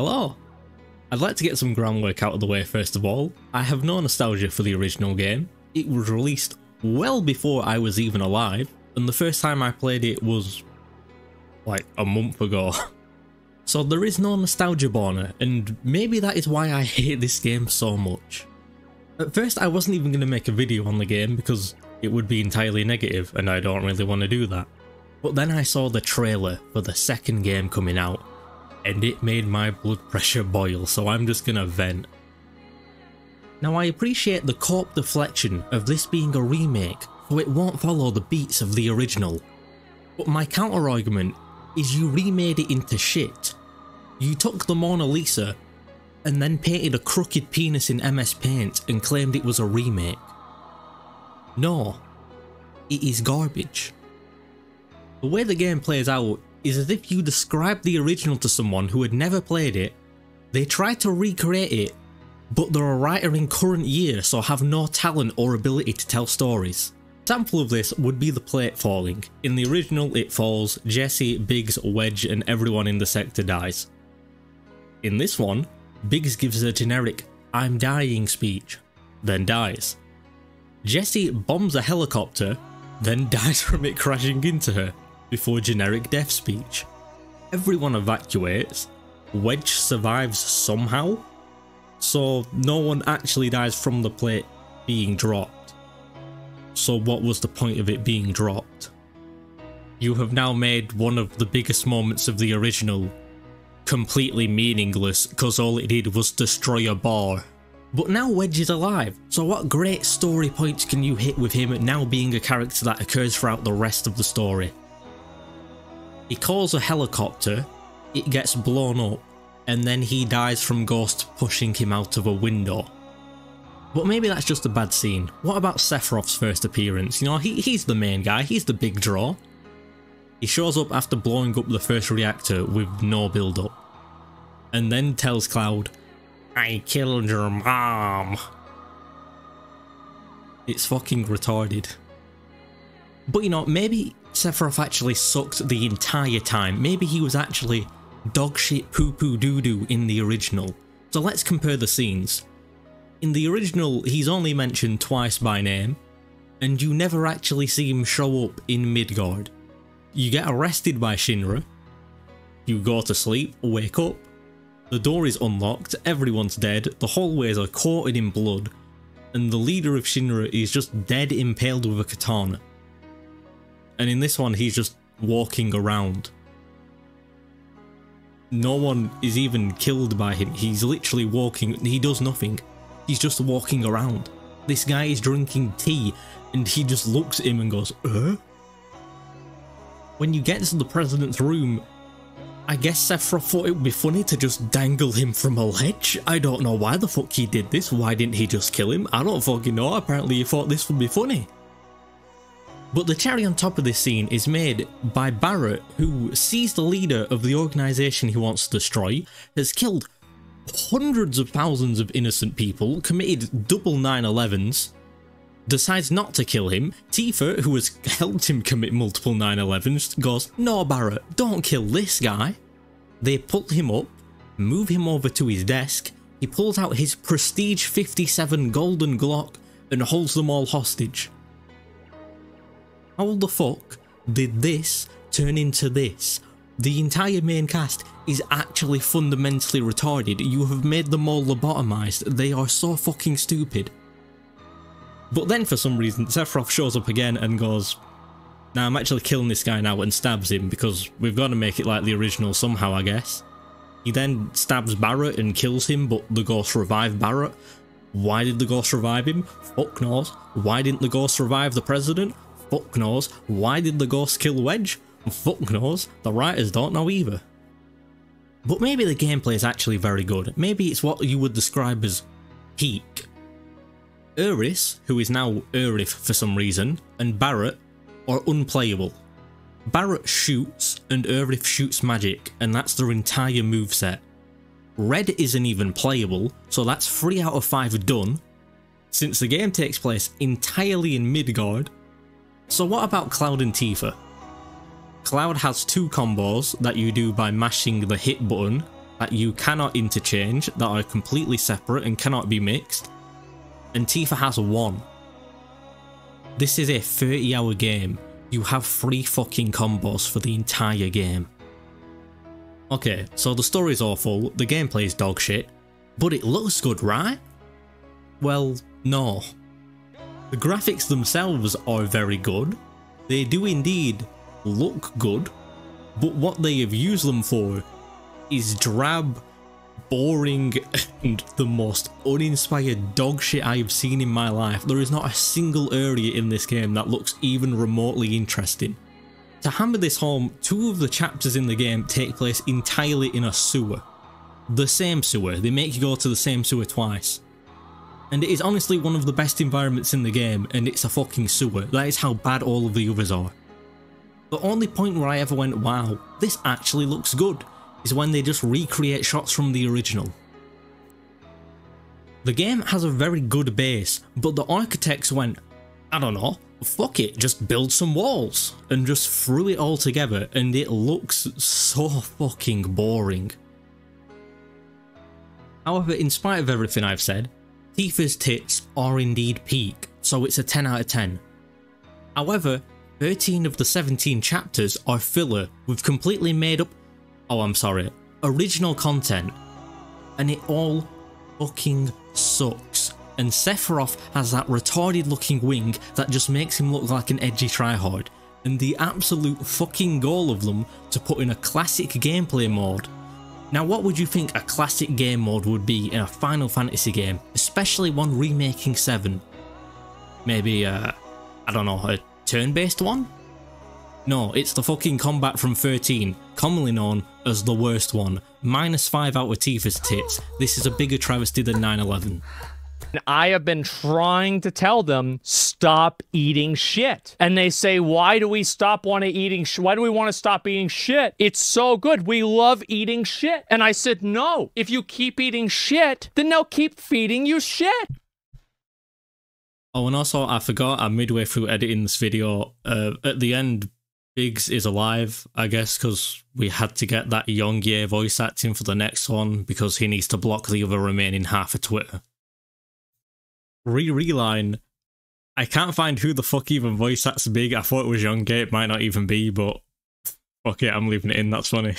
Hello! I'd like to get some groundwork out of the way first of all. I have no nostalgia for the original game. It was released well before I was even alive, and the first time I played it was like a month ago. So there is no nostalgia boner, and maybe that is why I hate this game so much. At first I wasn't even going to make a video on the game because it would be entirely negative and I don't really want to do that. But then I saw the trailer for the second game coming out and it made my blood pressure boil, so I'm just going to vent. Now I appreciate the corp deflection of this being a remake, so it won't follow the beats of the original. But my counter argument is you remade it into shit. You took the Mona Lisa and then painted a crooked penis in MS Paint and claimed it was a remake. No, it is garbage. The way the game plays out is as if you described the original to someone who had never played it, they try to recreate it, but they're a writer in current year so have no talent or ability to tell stories. A sample of this would be the plate falling. In the original it falls, Jessie, Biggs, Wedge and everyone in the sector dies. In this one, Biggs gives a generic "I'm dying" speech, then dies. Jessie bombs a helicopter, then dies from it crashing into her, before generic death speech. Everyone evacuates, Wedge survives somehow, so no one actually dies from the plate being dropped. So what was the point of it being dropped? You have now made one of the biggest moments of the original completely meaningless because all it did was destroy a bar. But now Wedge is alive, so what great story points can you hit with him now being a character that occurs throughout the rest of the story? He calls a helicopter, it gets blown up, and then he dies from ghosts pushing him out of a window. But maybe that's just a bad scene. What about Sephiroth's first appearance? You know, he's the main guy, he's the big draw. He shows up after blowing up the first reactor with no build up. And then tells Cloud, "I killed your mom." It's fucking retarded. But you know, maybe Sephiroth actually sucked the entire time. Maybe he was actually dog shit poo poo doo doo in the original. So let's compare the scenes. In the original, he's only mentioned twice by name, and you never actually see him show up in Midgard. You get arrested by Shinra, you go to sleep, wake up, the door is unlocked, everyone's dead, the hallways are coated in blood, and the leader of Shinra is just dead impaled with a katana. And in this one, he's just walking around. No one is even killed by him, he's literally walking, he does nothing. He's just walking around. This guy is drinking tea and he just looks at him and goes, "Uh?" When you get to the president's room, I guess Sephiroth thought it would be funny to just dangle him from a ledge. I don't know why the fuck he did this. Why didn't he just kill him? I don't fucking know. Apparently he thought this would be funny. But the cherry on top of this scene is made by Barrett, who sees the leader of the organization he wants to destroy has killed hundreds of thousands of innocent people, committed double 9/11s, decides not to kill him. Tifa, who has helped him commit multiple 9/11s, goes, "No Barrett, don't kill this guy." They pull him up, move him over to his desk, he pulls out his prestige 57 golden Glock and holds them all hostage. How the fuck did this turn into this? The entire main cast is actually fundamentally retarded. You have made them all lobotomized. They are so fucking stupid. But then for some reason, Sephiroth shows up again and goes, "Nah, I'm actually killing this guy now," and stabs him because we've got to make it like the original somehow, I guess. He then stabs Barrett and kills him, but the ghost revived Barrett. Why did the ghost revive him? Fuck knows. Why didn't the ghost revive the president? Fuck knows. Why did the ghost kill Wedge? Fuck knows. The writers don't know either. But maybe the gameplay is actually very good. Maybe it's what you would describe as peak. Aerith, who is now Aerith for some reason, and Barrett are unplayable. Barrett shoots and Aerith shoots magic, and that's their entire moveset. Red isn't even playable, so that's 3 out of 5 done, since the game takes place entirely in Midgard. So what about Cloud and Tifa? Cloud has 2 combos that you do by mashing the hit button, that you cannot interchange, that are completely separate and cannot be mixed, and Tifa has one. This is a 30-hour game. You have 3 fucking combos for the entire game. Okay, so the story's awful, the gameplay is dog shit, but it looks good, right? Well, no. The graphics themselves are very good. They do indeed look good, but what they have used them for is drab, boring, and the most uninspired dog shit I have seen in my life. There is not a single area in this game that looks even remotely interesting. To hammer this home, 2 of the chapters in the game take place entirely in a sewer. The same sewer. They make you go to the same sewer twice. And it is honestly one of the best environments in the game, and it's a fucking sewer. That is how bad all of the others are. The only point where I ever went, wow, this actually looks good, is when they just recreate shots from the original. The game has a very good base, but the architects went, I don't know, fuck it, just build some walls, and just threw it all together, and it looks so fucking boring. However, in spite of everything I've said, Tifa's tits are indeed peak, so it's a 10 out of 10. However, 13 of the 17 chapters are filler with completely made up, original content, and it all fucking sucks. And Sephiroth has that retarded looking wing that just makes him look like an edgy tryhard, and the absolute fucking goal of them to put in a classic gameplay mode. Now what would you think a classic game mode would be in a Final Fantasy game, especially one remaking 7? Maybe I don't know, a turn-based one? No, it's the fucking combat from 13, commonly known as the worst one. -5 out of Tifa's tits. This is a bigger travesty than 9/11. I have been trying to tell them, stop eating shit. And they say, why do we want to stop eating shit? It's so good. We love eating shit. And I said, no, if you keep eating shit, then they'll keep feeding you shit. Oh, and also I forgot, I'm midway through editing this video. At the end, Biggs is alive, I guess, because we had to get that Yongye voice acting for the next one because he needs to block the other remaining half of Twitter. Reline. I can't find who the fuck even voice acts Big. I thought it was Yongye, it might not even be, but fuck it, I'm leaving it in, that's funny.